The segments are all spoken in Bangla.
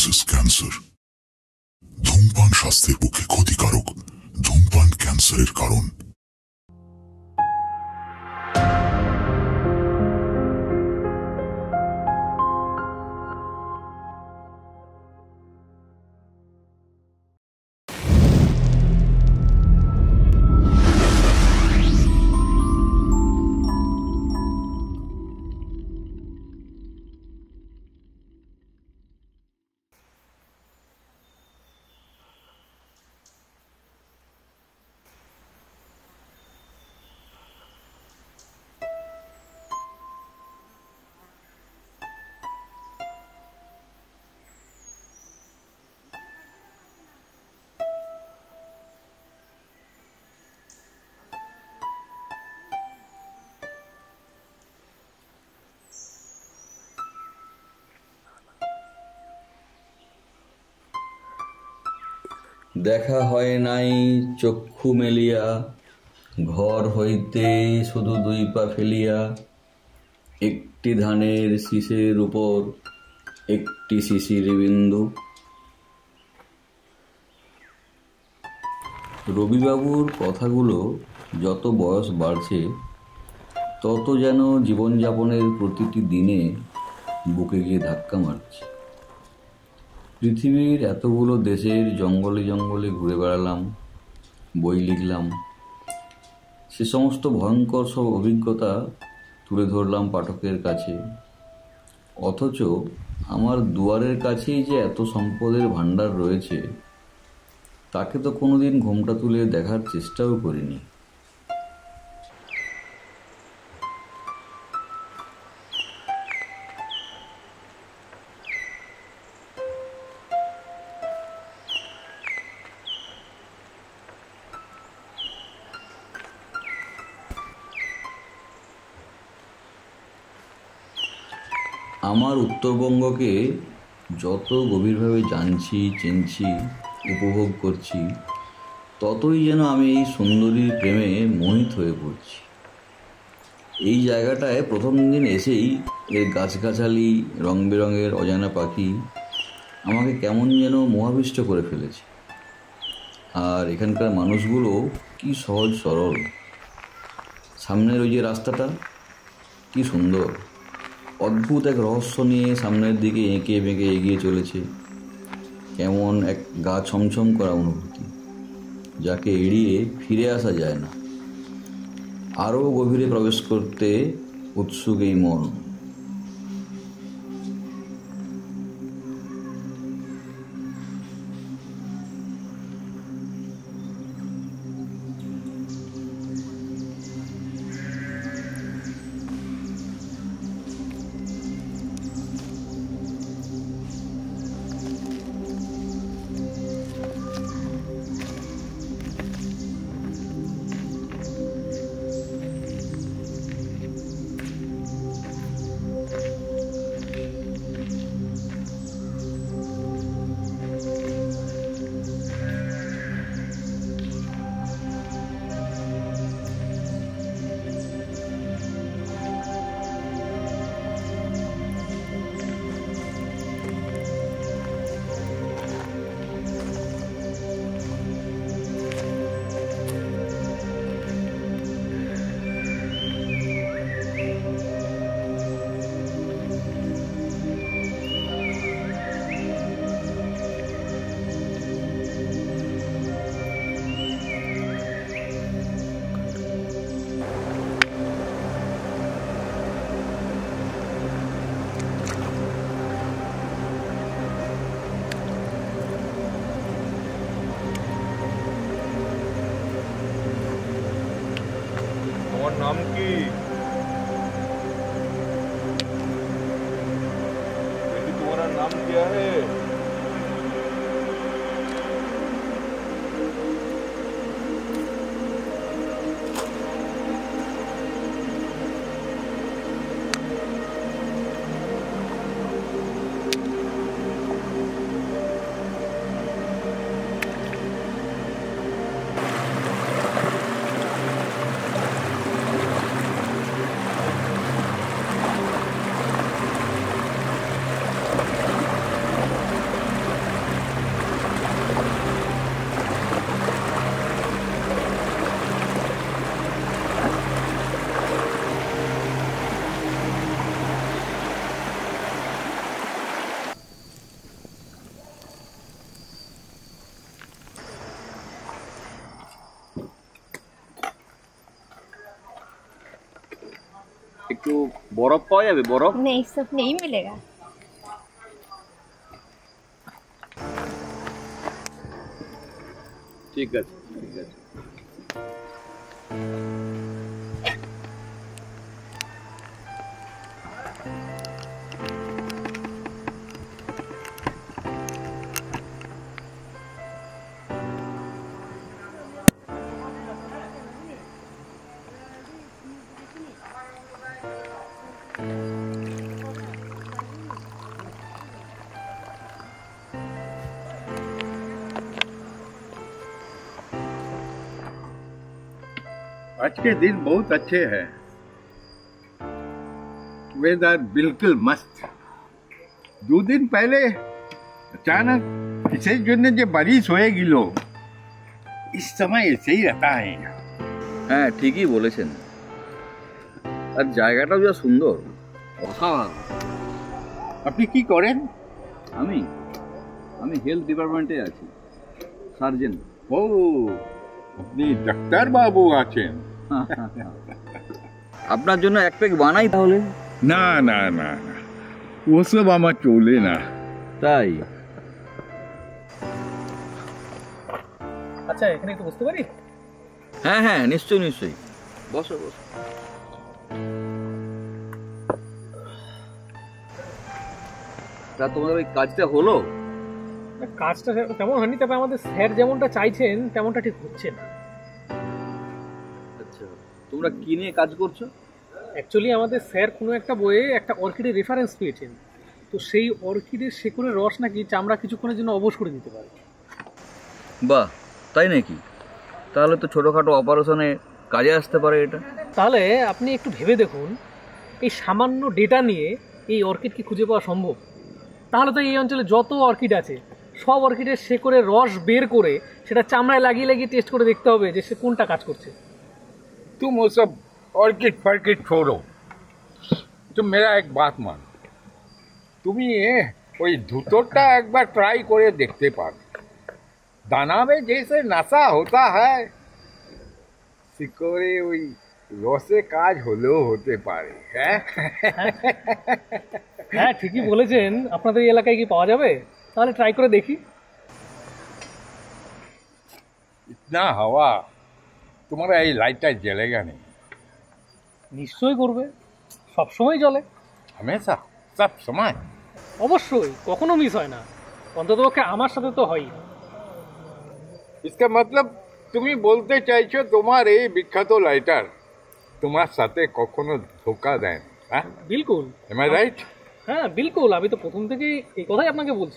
causes cancer. धूमपान स्वास्थ्य पक्षे क्षतिकारक। धूमपान कैंसर के कारण। देखा हय नाई चक्षु मेलिया घर हईते शुधु दुई पा फेलिया एकटी धानेर शीशेर ऊपर एकटी शिशिर बिंदु। रविबाबुर कथागुलो जत बयस बाड़छे तत जेन जीवन यापनेर प्रतिटी दिने बुके गिये धक्का मारछे। पृथिवीर एतगुलो देशेर जंगले जंगले घुरे बेड़ालाम, बई लिखलाम, से समस्त भयंकर सब अभिज्ञता तुले धरलाम पाठकेर काछे। अथच आमार दुआरेर काछेई जे एत सम्पदेर भाण्डार रयेछे ताके तो कोनोदिन घोमटा तुले देखार चेष्टाओ करिनि। आमार उत्तरबंग के जत गभीर भावे जानछी चिनछी उपभोग करछी ततई जेन आमी सुंदरी प्रेमे मोहित हये पड़छी। एई जायगाटाय प्रथम दिन एसेई एर गाछगाछाली रंग बेरंगेर अजाना पाखी आमाके केमन जेन मोहाविष्ट करे फेलेछे। आर एखानकार मानुषगुलो कि सहज सरल। सामनेर ओई जे रास्ताटा कि सुंदर अद्भुत एक रहस्य निये सामने दिके एके बेके एगिए चलेछे। केमन एक गा छमछम करा अनुभूति जाके एड़िए फिरे आसा जाय ना। आरो गभीरे प्रवेश करते उत्सुक एई मन। एक तो बर्फ पाया है भी बर्फ? नहीं सब नहीं मिलेगा। ठीक है ठीक है। आज के दिन बहुत अच्छे हैं, वेदर बिल्कुल मस्त। 2 दिन पहले अचानक इसे जो ने जो बारिश होएगी लो, इस समय ऐसे ही रहता है। हाँ ठीक ही बोले से আর জায়গাটা যা সুন্দর অসাধারণ। আপনি কি করেন? আমি আমি হেলথ ডিপার্টমেন্টে আছি, সার্জন। ও আপনি ডাক্তার বাবু আছেন? আপনার জন্য এক প্যাক বানাই তাহলে। না না না ওসব আমার চলে না। তাই আচ্ছা এখানে একটু বসতে পারি? হ্যাঁ হ্যাঁ নিশ্চয়ই নিশ্চয়ই বসো বসো। তা তোমাদের ওই কাজটা হলো? কাজটা তেমন হয়নি, তবে আমাদের স্যার যেমনটা চাইছেন তেমনটা ঠিক হচ্ছে না। আচ্ছা তোমরা কি নিয়ে কাজ করছো? অ্যাকচুয়ালি আমাদের স্যার কোনো একটা বইয়ে একটা অর্কিডের রেফারেন্স পেয়েছেন, তো সেই অর্কিডের শেকড়ের রস নাকি চামড়া কিছুক্ষণের জন্য অবশ করে দিতে পারে। বাহ তাই নাকি? তাহলে তো ছোটোখাটো অপারেশনে কাজে আসতে পারে এটা। তাহলে আপনি একটু ভেবে দেখুন, এই সামান্য ডেটা নিয়ে এই অর্কিড কি খুঁজে পাওয়া সম্ভব? তাহলে তো এই অঞ্চলে যত অর্কিড আছে সব অর্কিডের শেকড়ের রস বের করে সেটা চামড়ায় লাগিয়ে লাগিয়ে টেস্ট করে দেখতে হবে যে সে কোনটা কাজ করছে। तुम वो सब অর্কিড ফার্কিড छोड़ो, तुम मेरा एक बात मान, তুমি ওই ধুতোরটা একবার ট্রাই করে দেখতে পারো। দানা में जैसे नशा होता है, শিকড়ে ওই রসে কাজ হলেও হতে পারে। হ্যাঁ হ্যাঁ ঠিকই বলেছেন। আপনাদের এই এলাকায় কি পাওয়া যাবে? তাহলে ট্রাই করে দেখি। इतना हवा तुम्हारा এই লাইটটা জ্বলেগা নেই? নিশ্চয়ই করবে, সব সময় জ্বলে। हमेशा सब समय অবশ্যই, কখনো মিস হয় না। অন্ততপক্ষে আমার সাথে তো হয়। इसका मतलब তুমি বলতে চাইছো তোমার এই বিখ্যাত লাইটার তোমার সাথে কখনো ধোকা দেয়? হ্যাঁ बिल्कुल। am I right? हाँ बिल्कुल, अभी तो प्रथम थे कि कथाई आपके बोल।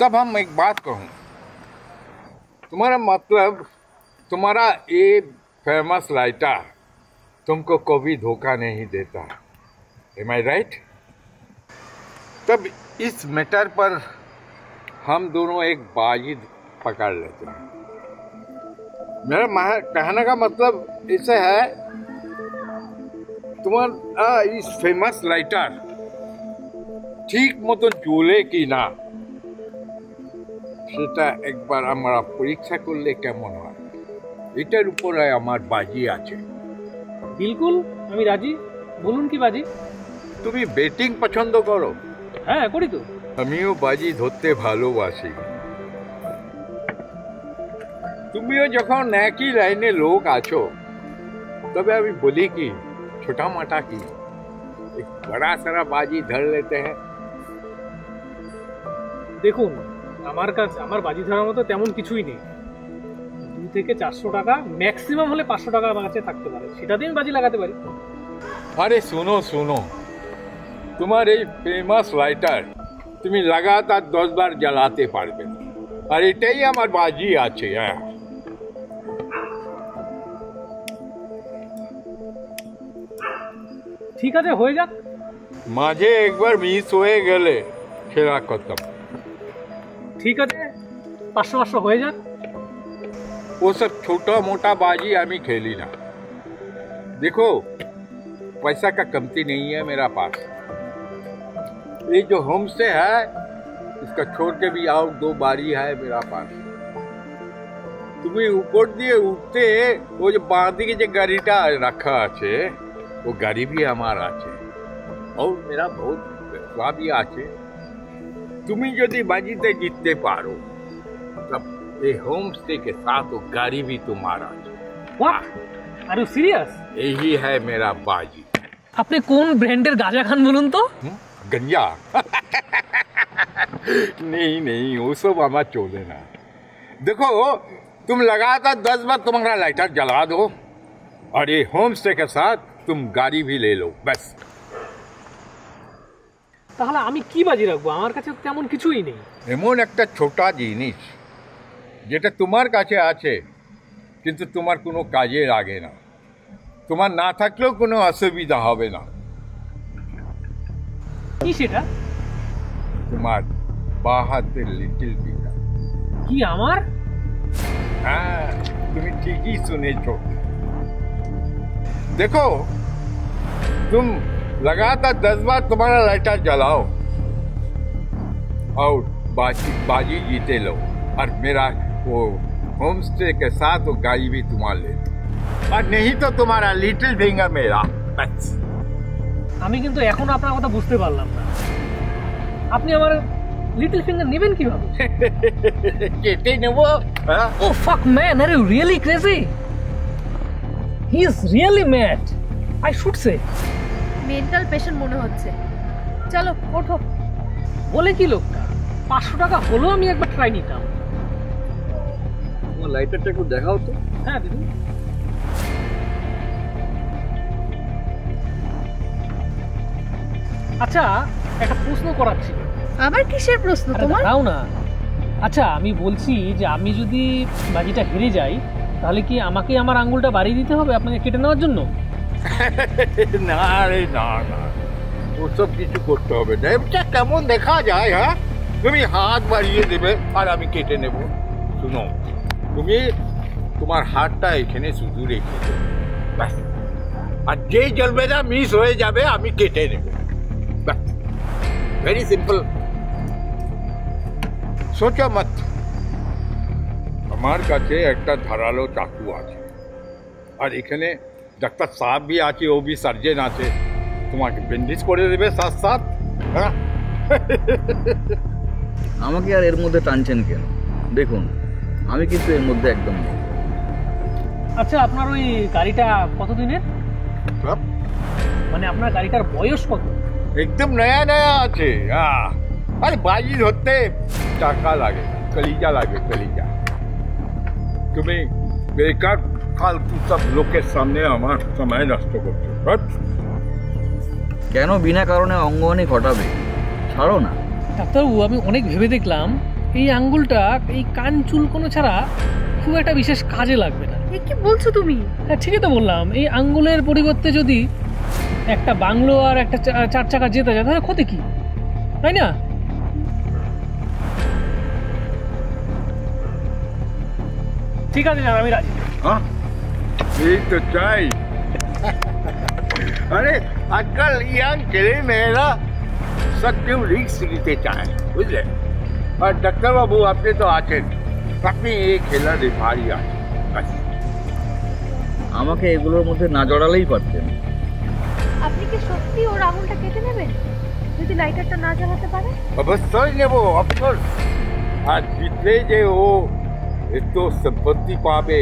तब हम एक बात कहूँ, तुम्हारा मतलब तुम्हारा ये फेमस लाइटर तुमको कभी धोखा नहीं देता, am I right? तब इस मैटर पर हम दोनों एक बाजी पकड़ लेते हैं। मेरा कहने का मतलब इसे है, तुम्हारा इस फेमस लाइटर ठीक মতন চলে কি না সেটা একবার আমরা পরীক্ষা করলে কেমন হয়? এটার উপরে আমার বাজি আছে। বিলকুল আমি রাজি। বলুন কি বাজি? তুমি ব্যাটিং পছন্দ করো? হ্যাঁ করি তো। আমিও বাজি ধরতে ভালোবাসি। তুমিও যখন একই লাইনে লোক আছো, তবে আমি বলি কি ছোটা মোটা কি एक बड़ा सारा बाजी धर लेते हैं। দেখুন আমার কাছে আমার বাজি ধরার মতো তেমন কিছুই নেই। 200 থেকে 400 টাকা ম্যাক্সিমাম হলে 500 টাকা আমার কাছে থাকতে পারে, সেটা দিয়ে বাজি লাগাতে পারি। আরে শোনো শোনো, তোমার এই ফেমাস লাইটার তুমি লাগাতার 10 বার জ্বালাতে পারবে, আর এটাই আমার বাজি আছে। হ্যাঁ ঠিক আছে হয়ে যাক। মাঝে একবার মিস হয়ে গেলে ফেরা করতাম। ঠিক আছে 500 হয়ে যাক। ওসব ছোটা মোটা বাজি আমি খেলি না। দেখো पैसा का कमती नहीं है मेरा पास। ये जो होम से है इसका छोड़ के भी और 2 बारी है मेरा पास। तुम्हें ऊपर দিয়ে উঠতে वो जो बांधी के जो गाड़ीटा रखा আছে वो गरीबी हमारा है और मेरा बहुत स्वाभी आछे तुम्हें यदि बाजीते जीतते पारो तब ये होम स्टे के साथ वो गरीबी तुम्हारा है। वाह, आर यू सीरियस? यही है मेरा बाजी। अपने कौन ब्रांडेड गाजा खान बोलूं तो गंजा? नहीं नहीं, वो सब हमारा छोड़ देना। देखो तुम लगातार 10 बार तुम्हारा लाइटर जला दो और ये होम स्टे के साथ तुम गाड़ी भी ले लो बस। ताहला आमी की बाजी रखबो? आमार काछे तेमन किछुई नेई। एमन एकटा छोटा जिनिस जेटा तुम्हार काछे आछे किन्तु तुम्हार कोनो काजे लागे ना, तुम्हार ना थाकलेও কোনো असुविधा হবে না। কি সেটা? তোমার বাহাতে লিটল বিটা। কি আমার? হ্যাঁ তুমি ঠিকই শুনেছো। देखो तुम लगातार 10 बार तुम्हारा लाइटर जलाओ और बाजी जीते लो और मेरा वो होम स्टे के साथ वो गाड़ी भी तुम्हारा ले लो, और नहीं तो तुम्हारा लिटिल फिंगर मेरा। बस আমি কিন্তু এখন আপনার কথা বুঝতে পারলাম না। আপনি আমার লিটল ফিঙ্গার নেবেন কিভাবে? কেটে নেব। ও fuck man, are you really crazy? He is really mad, I should say. Mental patient মনে হচ্ছে। চলো ওঠো। বলে কি লোকটা? 500 টাকা হলো আমি একবার ট্রাই নিতাম। ও লাইটারটা একটু দেখাও তো। হ্যাঁ দিদি। আচ্ছা একটা প্রশ্ন করার ছিল। আবার কিসের প্রশ্ন তোমার? দাও না। আচ্ছা আমি বলছি যে আমি যদি বাজিটা হেরে যাই তাহলে কি আমাকে আমার আঙ্গুলটা বাড়ি দিতে হবে আপনাকে কেটে নেওয়ার জন্য? না রে না না, ওসব কিছু করতে হবে না। এটা কেমন দেখা যায়? হ্যাঁ তুমি হাত বাড়িয়ে দেবে আর আমি কেটে নেব। শুনো তুমি তোমার হাতটা এখানে শুধু রেখে দেবে ব্যাস, আর যেই জলবেটা মিস হয়ে যাবে আমি কেটে নেব। वेरी सिंपल, सोचो मत। हमारे काछे एक धारालो चाकू आछे और इखने डाक्टर साहब भी आछे, वो भी सर्जन आछे, तुम्हारे बैंडेज करे देबे साथ साथ। हां আমাকে আর এর মধ্যে টানছেন কেন? দেখুন আমি কিন্তু এর মধ্যে একদম। আচ্ছা আপনার ওই গাড়িটা কত দিনের? সব মানে আপনার গাড়িটার বয়স কত? एकदम नया नया आछे। अरे बाजी होते टाका लागे, कलिजा लागे, कलिजा। तुम्हें बेकार फालतू सब लोग के सामने हमारा समय नष्ट करते हो। কেন বিনা কারণে অঙ্গহানি ঘটাবে? ছাড়ো না। ডাক্তারবাবু আমি অনেক ভেবে দেখলাম এই আঙ্গুলটা এই কান চুল কোনো ছাড়া খুব একটা বিশেষ কাজে লাগবে না। কি বলছো তুমি? হ্যাঁ ঠিকই তো বললাম। এই আঙ্গুলের পরিবর্তে যদি একটা বাংলো আর একটা 4 চাকা জেতা যায় তাহলে ক্ষতি কি, তাই না? ঠিক আছে জান আমি রাজি। হ্যাঁ এই তো চাই। আরে আজকাল ইয়াং ছেলে মেয়েরা সব কেউ রিস্ক নিতে চায় বুঝলে। আর ডাক্তারবাবু আপনি তো আছেন, আপনি এই খেলার রেফারি আছেন। আমাকে এগুলোর মধ্যে না জড়ালেই পারতেন। আপনি কি সত্যি ওর আঙুলটা কেটে নেবেন যদি লাইটারটা না জ্বালাতে পারে? অবশ্যই নেব, অফকোর্স। আর জিতলে যে ও এত সম্পত্তি পাবে।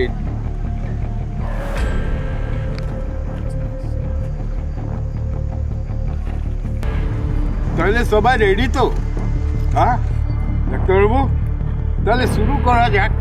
তাহলে সবাই রেডি তো? হ্যাঁ ডাক্তারবাবু তাহলে শুরু করা যাক।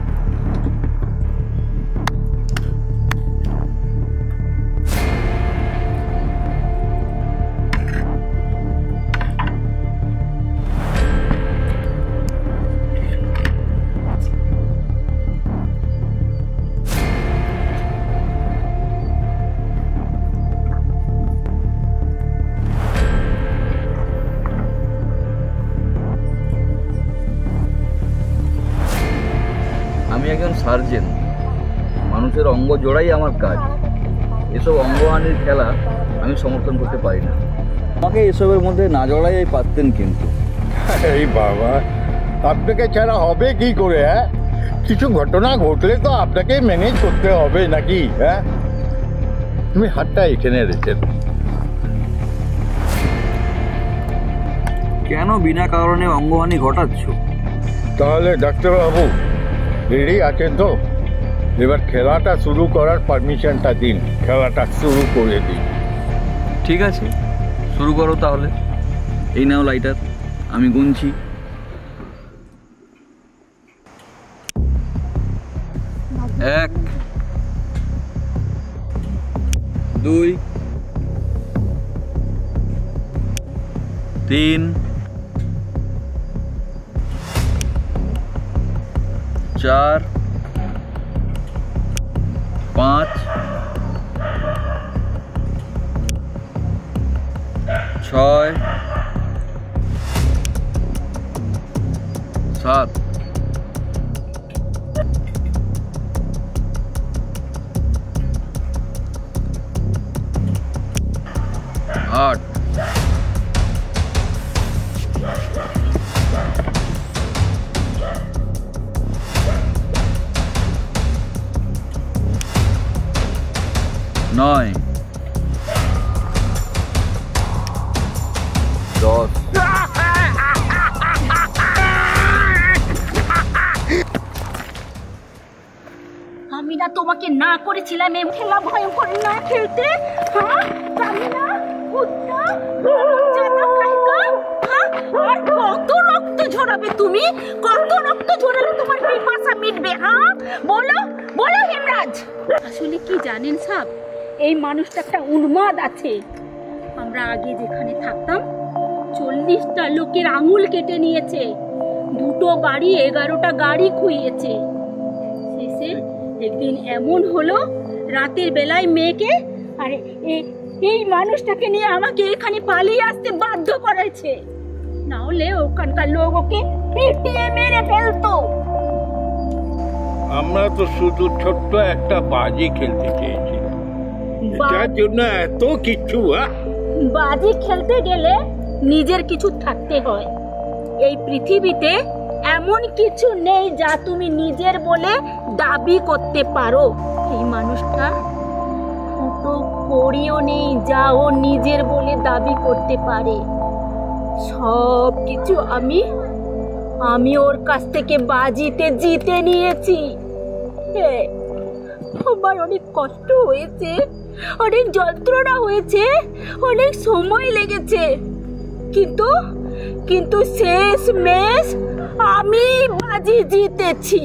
সার্জন, মানুষের অঙ্গ জোড়াই আমার কাজ। এসব অঙ্গহানির খেলা আমি সমর্থন করতে পারি না। আমাকে এসবের মধ্যে না জড়াই পারতেন কিন্তু। এই বাবা আপনাকে ছাড়া হবে কি করে? হ্যাঁ কিছু ঘটনা ঘটলে তো আপনাকে ম্যানেজ করতে হবে নাকি? হ্যাঁ তুমি হাতটা এখানে রেখে কেন বিনা কারণে অঙ্গহানি ঘটাচ্ছো? তাহলে ডাক্তারবাবু রেডি আছেন তো? এবার খেলাটা শুরু করার পারমিশনটা দিন, খেলাটা শুরু করে দিন। ঠিক আছে, শুরু করো তাহলে। এই নাও লাইটার, আমি গুনছি। 1 2 3 4 5 6 7 उन्माद आछे आगे जेखाने थाकताम 40टा लोकेर आंगुल केटे नियेछे, 2টো बाड़ी 11টা गाड़ी खुइয়েছে। शेषे एक दिन एमन हलो रातेर बेलाय मेयेके आरे এই মানুষটাকে নিয়ে আমাকে এখানে পালিয়ে আসতে বাধ্য করেছে, না হলে ওখানকার লোক ওকে পিটিয়ে মেরে ফেলতো। আমরা তো শুধু ছোট্ট একটা বাজি খেলতে চেয়েছি, যার জন্য এত কিছু। বাজি খেলতে গেলে নিজের কিছু থাকতে হয়। এই পৃথিবীতে এমন কিছু নেই যা তুমি নিজের বলে দাবি করতে পারো। এই মানুষটা করিও নেই যা ও নিজের বলে দাবি করতে পারে। সব কিছু আমি ওর কাছ থেকে বাজিতে জিতে নিয়েছি। আমার অনেক কষ্ট হয়েছে, অনেক যন্ত্রণা হয়েছে, অনেক সময় লেগেছে, কিন্তু কিন্তু শেষ মেশ আমি বাজি জিতেছি।